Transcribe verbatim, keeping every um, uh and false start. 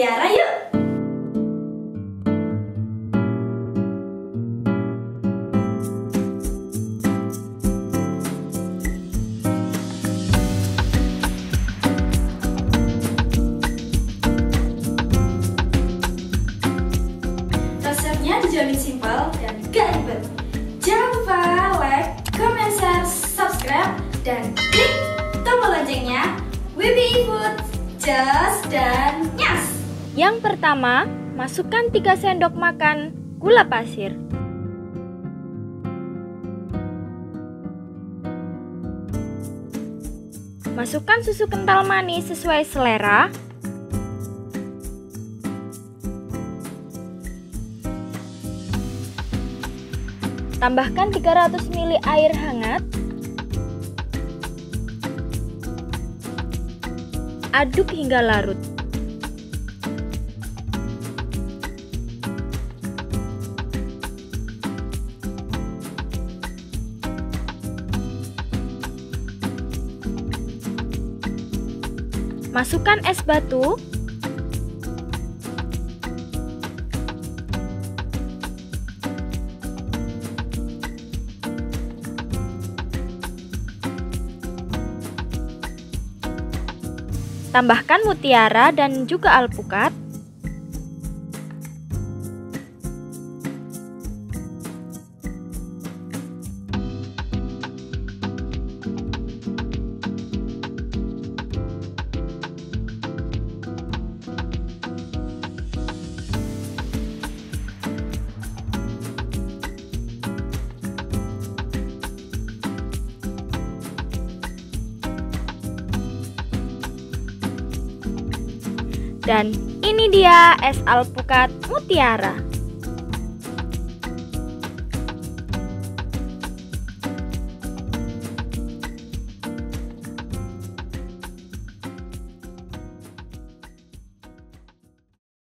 Mutiara yuk. Resepnya dijamin simpel dan gak ribet. Jangan lupa like, comment, share, subscribe, dan klik tombol loncengnya. Wibi Food, just dan nyas. Yang pertama, masukkan tiga sendok makan gula pasir. Masukkan susu kental manis sesuai selera. Tambahkan tiga ratus mililiter air hangat. Aduk hingga larut. Masukkan es batu. Tambahkan mutiara dan juga alpukat. Dan ini dia es alpukat mutiara.